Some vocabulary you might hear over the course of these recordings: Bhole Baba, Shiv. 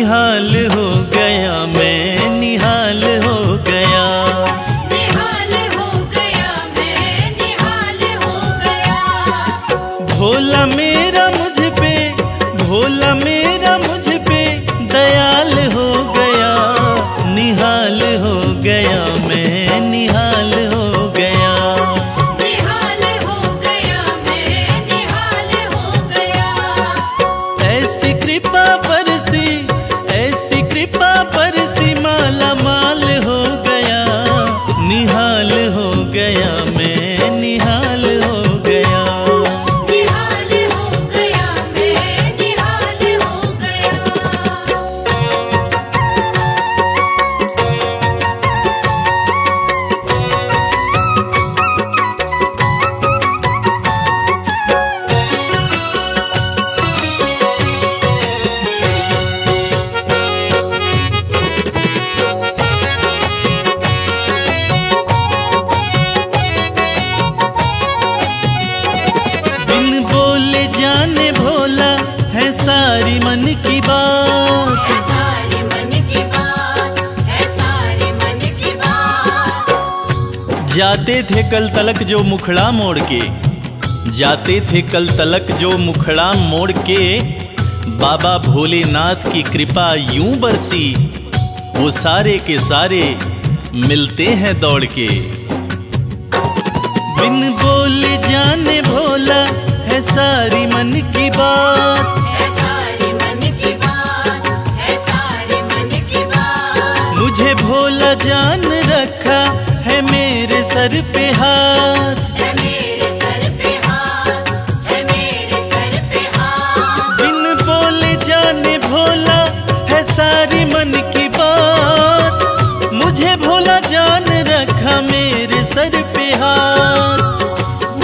निहाल हो गया, मैं निहाल हो गया, निहाल हो गया, मैं निहाल हो गया। भोला मेरा मुझ पे, भोला मेरा मुझ पे दयाल हो गया, निहाल हो गया, मैं निहाल हो गया, निहाल हो गया, मैं निहाल हो गया। ऐसी कृपा बरसी, ऐसी कृपा बरसी, माला माल हो गया, निहाल हो गया, मैं निहाल हो गया, निहाल हो गया, मैं निहाल हो जाते थे कल तलक जो मुखड़ा मोड़ के, जाते थे कल तलक जो मुखड़ा मोड़ के, बाबा भोलेनाथ की कृपा यूं बरसी, वो सारे के सारे मिलते हैं दौड़ के। बिन बोले जाने भोला है सारी मन की बात, है सारी मन की बात, है सारी मन की बात। मुझे भोला जान रखा है मेरे सर पे हाथ, है मेरे सर पे हाथ, है मेरे सर पे हाथ। बिन बोले जाने भोला है सारी मन की बात, मुझे भोला जान रखा मेरे सर पे हाथ,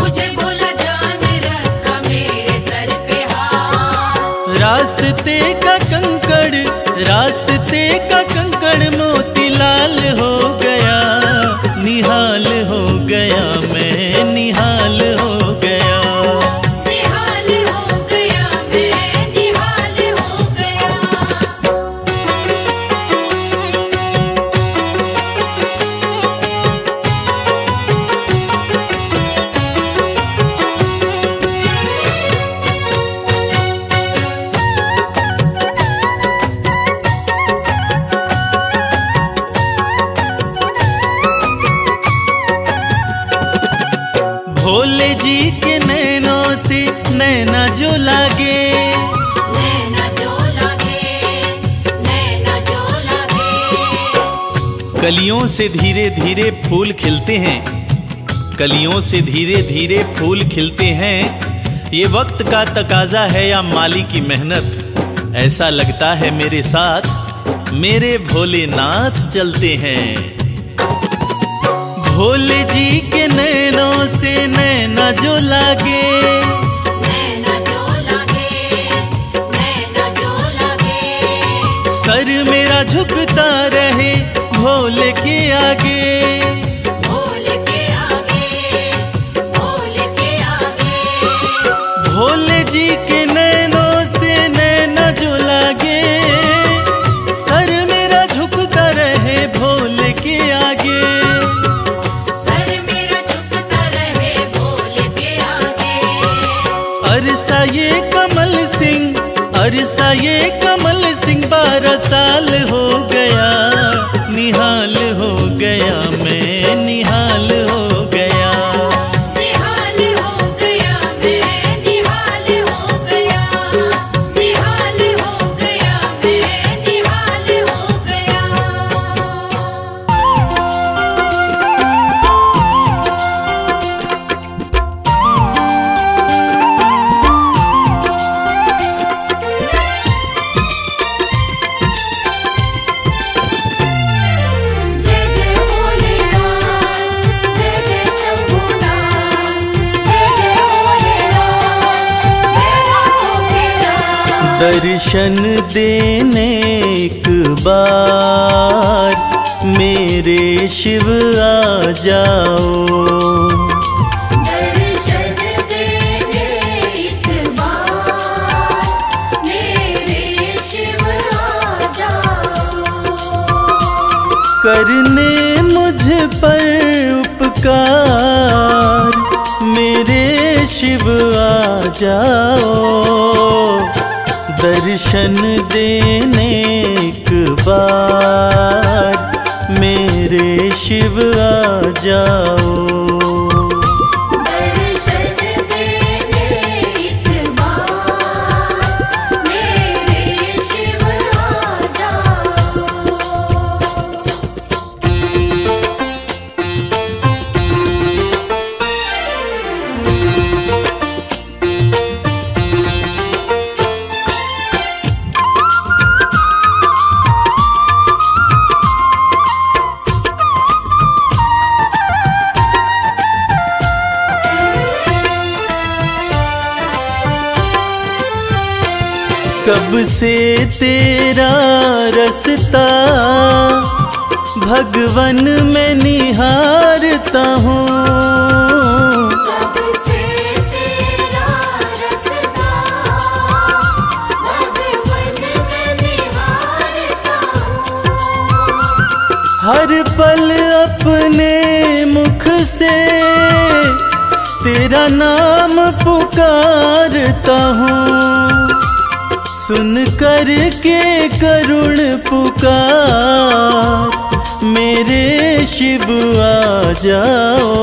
मुझे भोला जान रखा मेरे सर पे हाथ। रास्ते का कंकड़ मोती लाल हो गया, निहाल हो गया, मैं निहाल हो गया, निहाल हो गया, मैं निहाल हो गया। भोले जी के नैनों से नैना जो लागे, नैना जो लागे, नैना जो लागे। कलियों से धीरे धीरे फूल खिलते हैं, कलियों से धीरे धीरे फूल खिलते हैं, ये वक्त का तकाजा है या माली की मेहनत, ऐसा लगता है मेरे साथ मेरे भोलेनाथ चलते हैं। भोले जी के नैनों से नैना जो लागे, नैना जो लागे, नैना जो लागे। सर मेरा झुकता रहे भोले के आगे, भोले के आगे, भोले के आगे। भोले जी के नैनों से नैना जो लागे, सर मेरा झुकता रहे भोले के आगे, अरसा ये कमल सिंह 12 साल हो गया, निहाल हो गया, मैं निहाल हो गया, निहाल हो गया, मैं निहाल हो गया, निहाल हो गया, मैं निहाल हो गया। दर्शन देने एक बार मेरे शिव आ जाओ, दर्शन देने एक बार मेरे शिव आ शिव आ जाओ दर्शन देने एक बार, मेरे शिव आ जाओ। कब से तेरा रसता भगवन में निहारता हूँ, हर पल अपने मुख से तेरा नाम पुकारता हूँ। सुन कर के करुण पुकार, मेरे शिव आ जाओ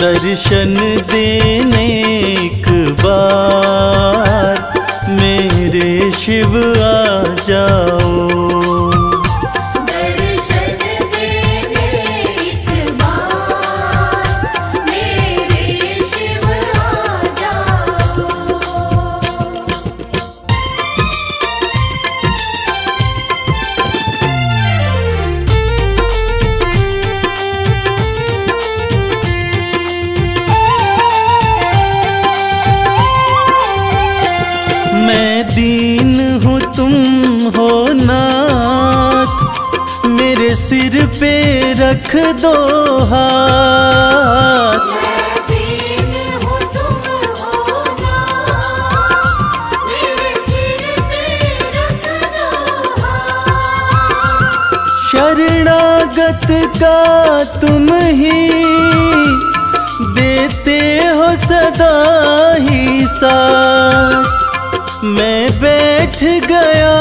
दर्शन देने एक बार, मेरे शिव आ जाओ। सिर पे रख दो हाथ, शरणागत का तुम ही देते हो सदा ही साथ। मैं बैठ गया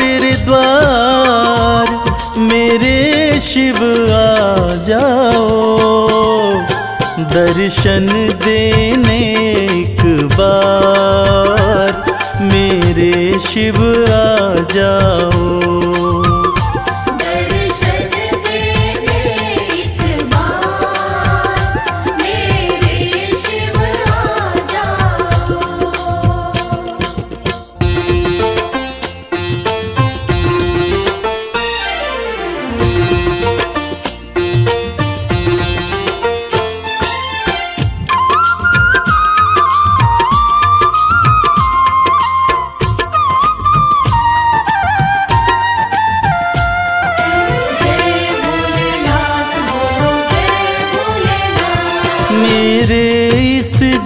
तेरे द्वार, मेरे शिव आ जाओ दर्शन देने एक बार, मेरे शिव आ जाओ।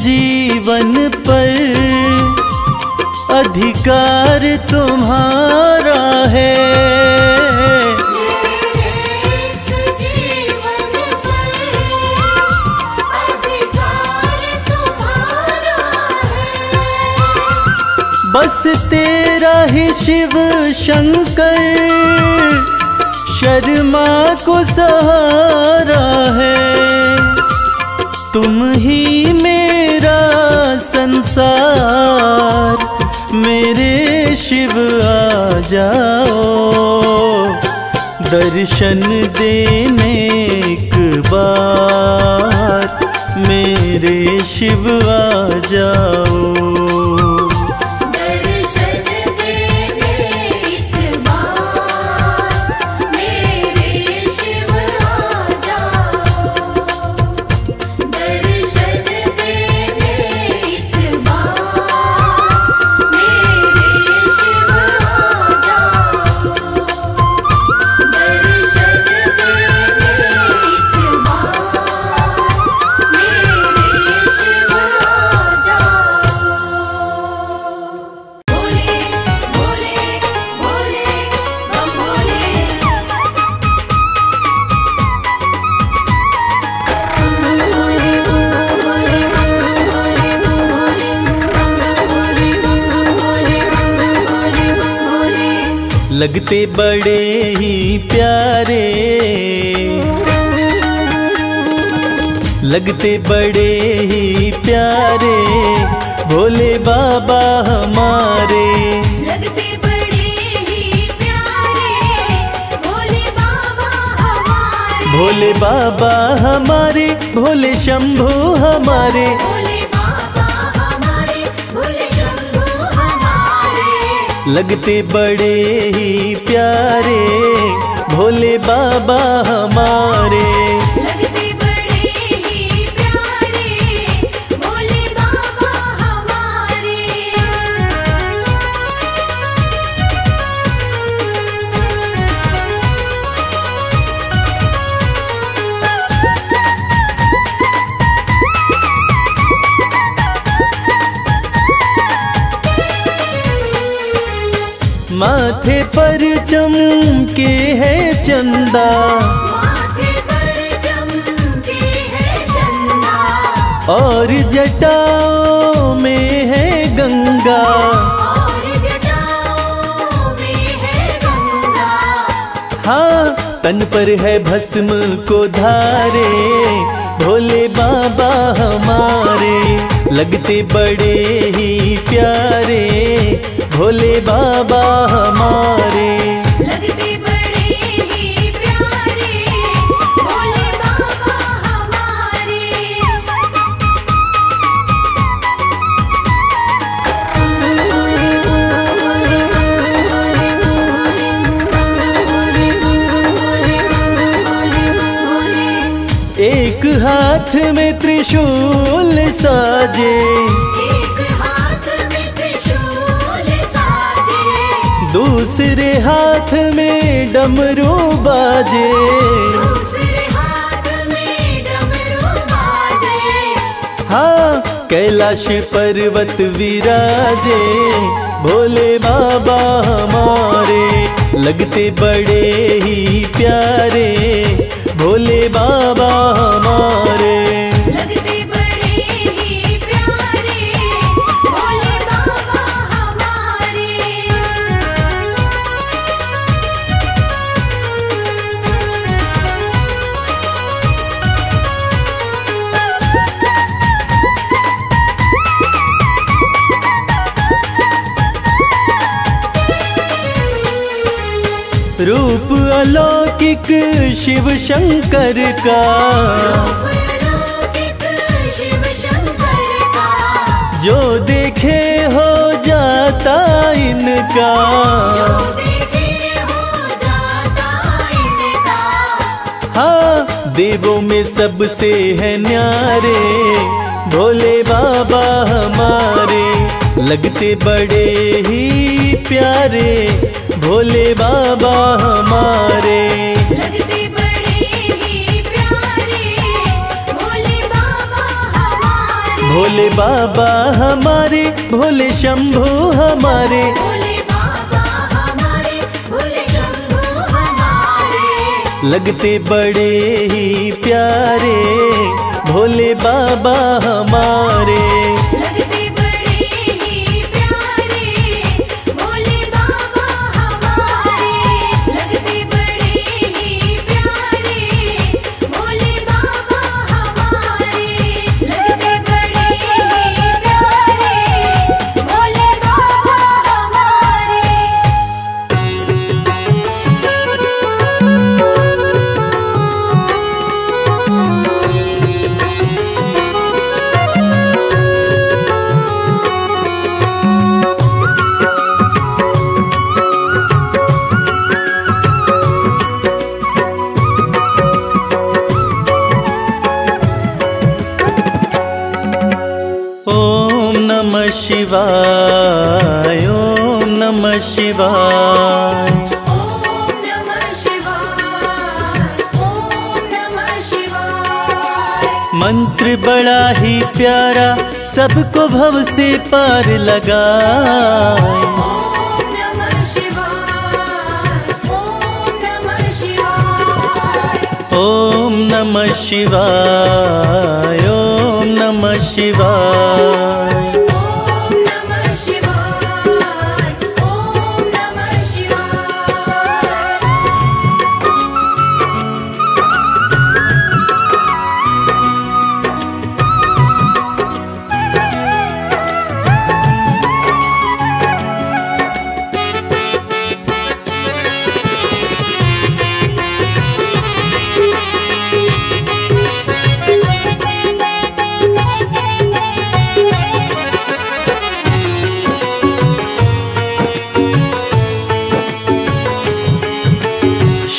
जीवन पर अधिकार तुम्हारा है, इस जीवन पर अधिकार तुम्हारा है। बस तेरा ही शिव शंकर शर्मा को सहारा है। तुम ही मेरा संसार, मेरे शिव आ जाओ दर्शन देने एक बार, मेरे शिव आ जाओ। लगते बड़े ही प्यारे, लगते बड़े ही प्यारे भोले बाबा हमारे, लगते बड़े ही प्यारे भोले बाबा हमारे, भोले बाबा हमारे, भोले शंभू हमारे, लगते बड़े ही प्यारे भोले बाबा हमारे, लगते बड़े ही प्यारे भोले बाबा हमारे। माथे पर चमके है चंदा, माथे पर चमके है चंदा, और जटाओं में है गंगा, और जटाओं में है गंगा। हाँ, तन पर है भस्म को धारे भोले बाबा हमारे, लगते बड़े ही प्यारे भोले बाबा हमारे, लगते बड़े ही प्यारे भोले बाबा हमारे। एक हाथ में त्रिशूल साजे, दूसरे हाथ में डमरू बाजे, दूसरे हाथ में डमरू बाजे। हाँ, कैलाश पर्वत विराजे भोले बाबा हमारे, लगते बड़े ही प्यारे भोले बाबा हमारे, रूप अलौकिक शिव शंकर का, शिव शंकर का, जो देखे हो जाता इनका, जो देखे हो जाता इनका। हाँ, देवों में सबसे है न्यारे भोले बाबा हमारे, लगते बड़े ही प्यारे भोले बाबा हमारे, लगते बड़े ही प्यारे भोले बाबा हमारे, भोले बाबा हमारे, भोले शंभू हमारे, भोले बाबा हमारे, भोले शंभू हमारे, लगते बड़े ही प्यारे भोले बाबा हमारे। शिवाय ओम नमः शिवाय, ओम नमः शिवाय, ओम नमः शिवाय। मंत्र बड़ा ही प्यारा सबको भव से पार लगाए, ओम नमः शिवाय, ओम नमः शिवाय, ओम नमः शिवाय, ओम नमः शिवाय।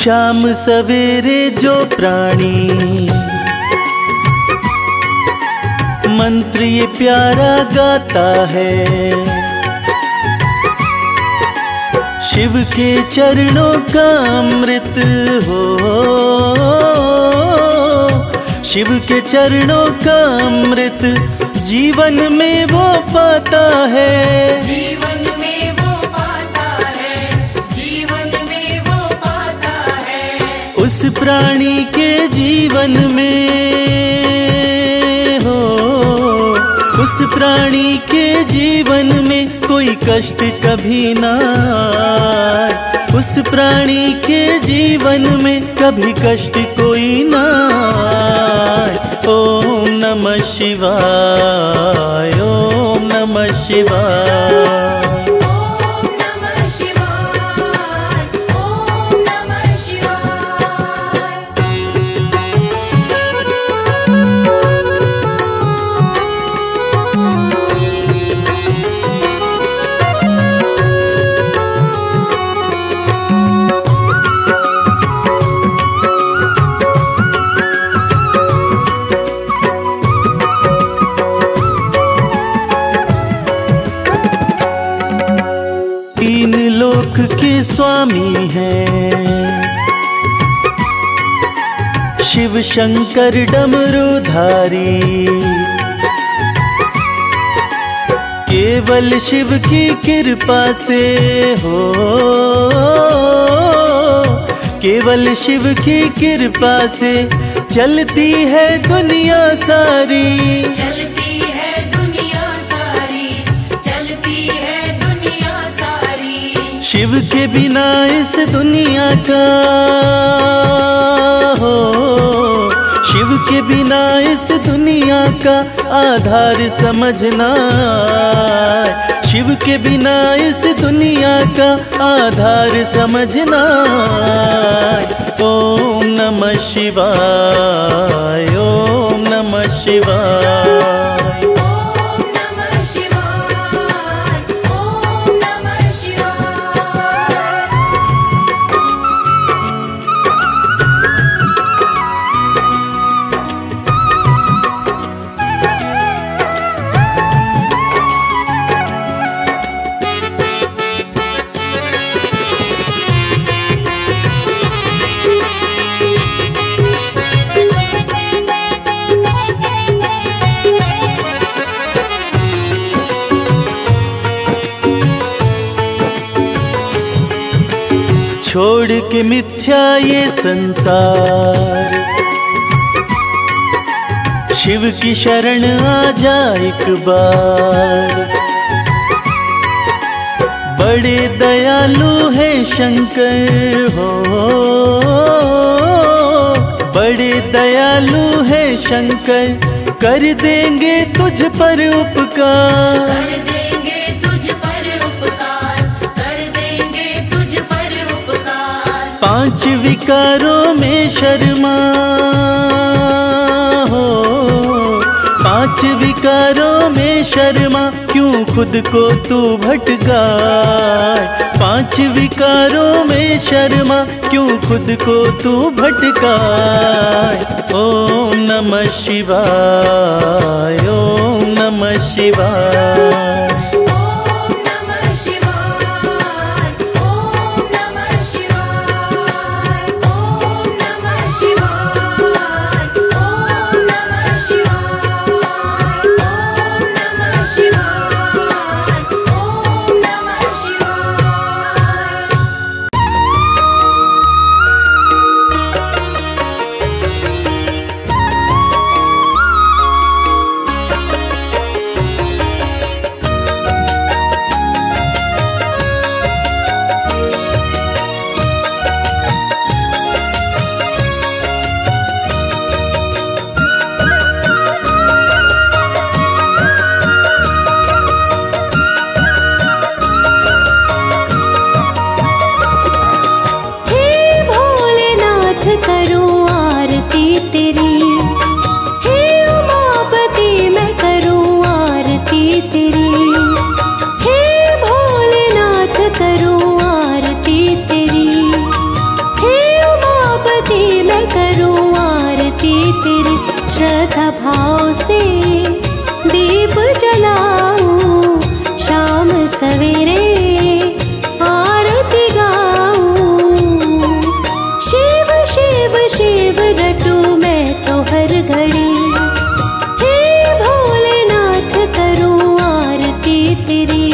शाम सवेरे जो प्राणी मंत्र ये प्यारा गाता है, शिव के चरणों का अमृत हो, शिव के चरणों का अमृत जीवन में वो पाता है, जीवन में वो पाता है, जीवन में वो पाता है। उस प्राणी के जीवन में हो, उस प्राणी के जीवन में कोई कष्ट कभी ना आए, उस प्राणी के जीवन में कभी कष्ट कोई ना आए। ओम नमः शिवाय, ओम नमः शिवाय, ओम नमः शिवाय, ओम नमः शिवाय। के स्वामी हैं शिव शंकर डमरूधारी, केवल शिव की कृपा से हो, केवल शिव की कृपा से चलती है दुनिया सारी, चलती है दुनिया सारी, चलती है दुनिया सारी। शिव के बिना इस दुनिया का हो, शिव के बिना इस दुनिया का आधार समझना, शिव के बिना इस दुनिया का आधार समझना। ओम नमः शिवाय, ओम नमः शिवाय। छोड़ के मिथ्या ये संसार, शिव की शरण आ जा एक बार। बड़े दयालु है शंकर हो, बड़े दयालु है शंकर, कर देंगे तुझ पर उपकार, पांच विकारों में शर्मा हो, पांच विकारों में शर्मा क्यों खुद को तू भटकाए, पांच विकारों में शर्मा क्यों खुद को तू भटकाए। ओम नमः शिवाय, ओम नमः शिवाय। दियाओं से दीप जलाऊं, शाम सवेरे आरती गाऊं। शिव शिव शिव रटूं मैं तो हर घड़ी, हे भोलेनाथ करूं आरती तेरी।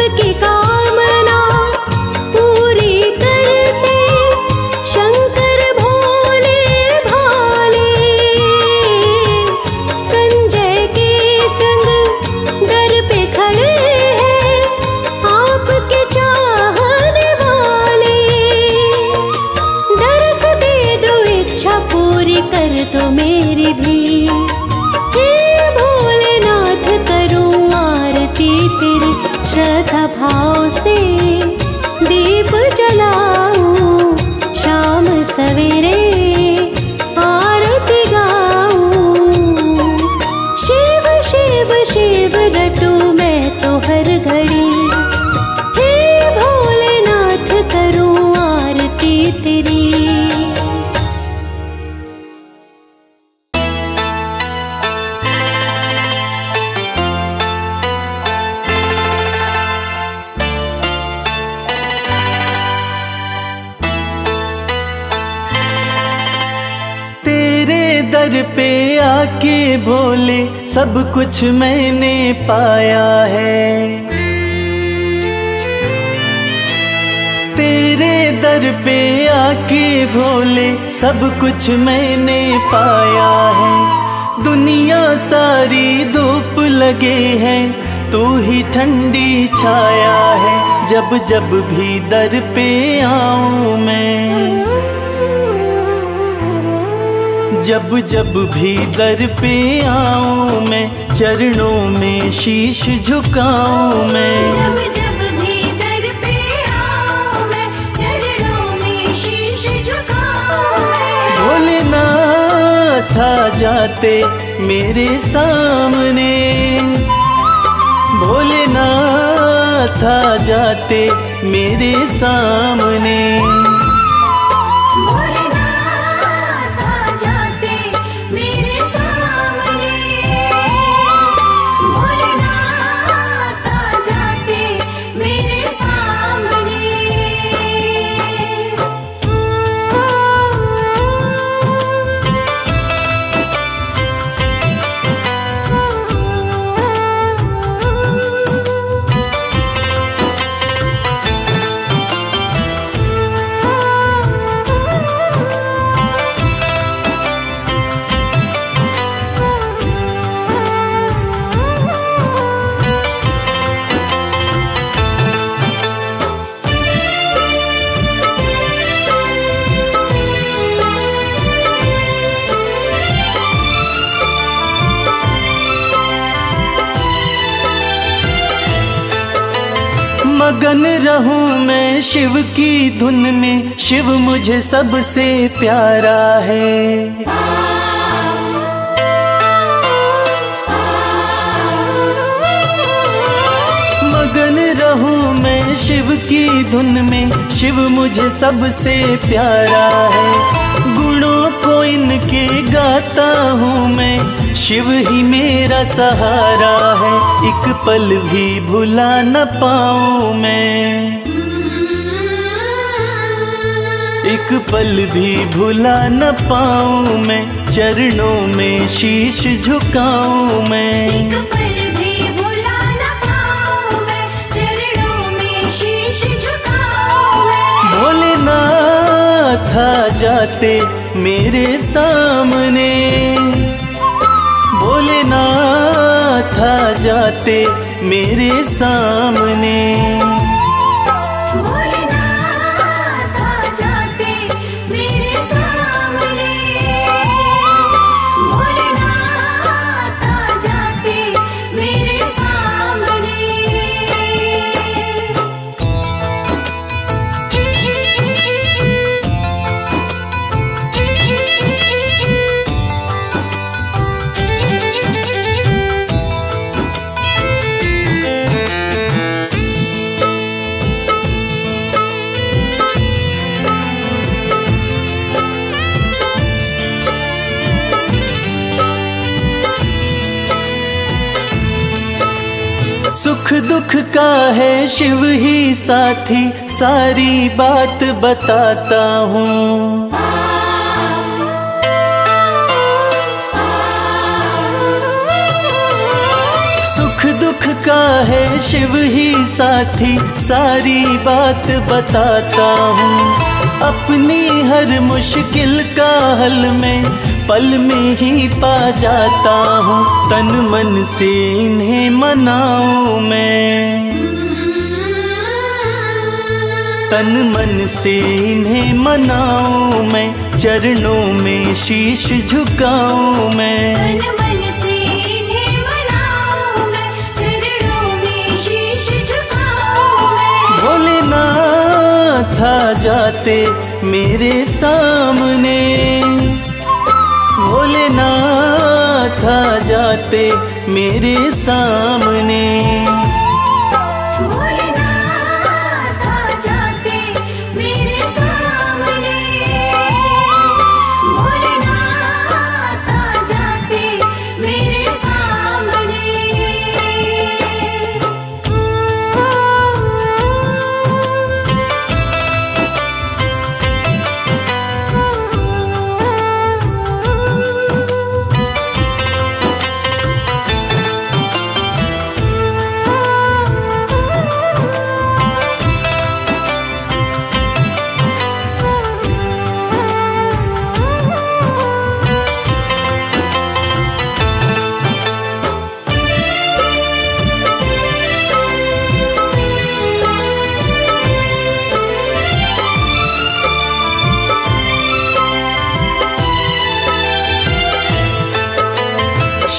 सबकी कामना पूरी करते शंकर भोले भाले। संजय के संग दर पे खड़े हैं आपके चाहने वाले। दर्श दे दो, इच्छा पूरी कर दो मेरी भी। तेरी श्रद्धा भाव से दीप जलाऊं, शाम सवेरे आरती गाऊं। शिव शिव शिव रटू मैं तो हर घड़ी। हे भोलेनाथ करूं आरती तेरी। पे आके भोले सब कुछ मैंने पाया है। तेरे दर पे आके भोले सब कुछ मैंने पाया है। दुनिया सारी धूप लगे हैं, तू ही ठंडी छाया है। जब जब भी दर पे आऊं मैं, जब जब भी दर पे आऊं मैं, चरणों में शीश झुकाऊं मैं। जब जब भी दर पे आऊं मैं, चरणों में शीश झुकाऊं मैं। भोलेनाथ आ जाते मेरे सामने, भोलेनाथ आ जाते मेरे सामने। मगन रहूं मैं शिव की धुन में, शिव मुझे सबसे प्यारा है। मगन रहूं मैं शिव की धुन में, शिव मुझे सबसे प्यारा है। गुणों को इनके गाता हूँ मैं, शिव ही मेरा सहारा है। एक पल भी भुला न पाऊं मैं, एक पल भी भुला न पाऊं मैं, चरणों में शीश झुकाऊं मैं। भोलेनाथ आ जाते मेरे सामने, भोलेनाथ आ जाते मेरे सामने। सुख दुख का है शिव ही साथी, सारी बात बताता हूँ। सुख सुख दुख का है शिव ही साथी, सारी बात बताता हूँ। अपनी हर मुश्किल का हल मैं पल में ही पा जाता हूँ। तन मन से इन्हें मनाऊं मैं, तन मन से इन्हें मनाऊं मैं, चरणों में शीश झुकाऊं मैं। था जाते मेरे सामने भोलेनाथ, था जाते मेरे सामने भोलेनाथ, था जाते मेरे सामने भोलेनाथ, था जाते मेरे सामने।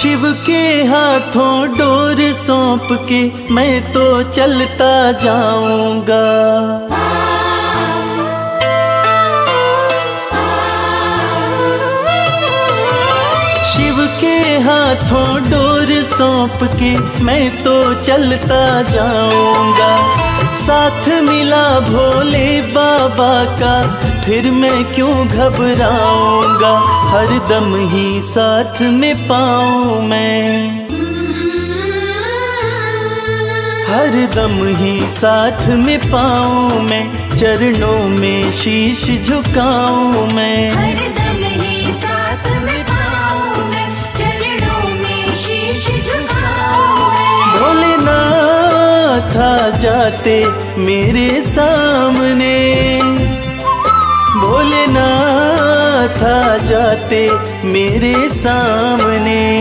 शिव के हाथों डोर सौंप के मैं तो चलता जाऊंगा, शिव के हाथों डोर सौंप के मैं तो चलता जाऊंगा। साथ मिला भोले बाबा का फिर मैं क्यों घबराऊंगा, हर दम ही साथ में पाऊं मैं, हर दम ही साथ में पाऊं मैं, चरणों में शीश झुकाऊं मैं, हर दम ही साथ में पाऊं मैं, चरणों में शीश झुकाऊं मैं। भोलेनाथ आ जाते मेरे सामने भोलेनाथ, आ जाते मेरे सामने।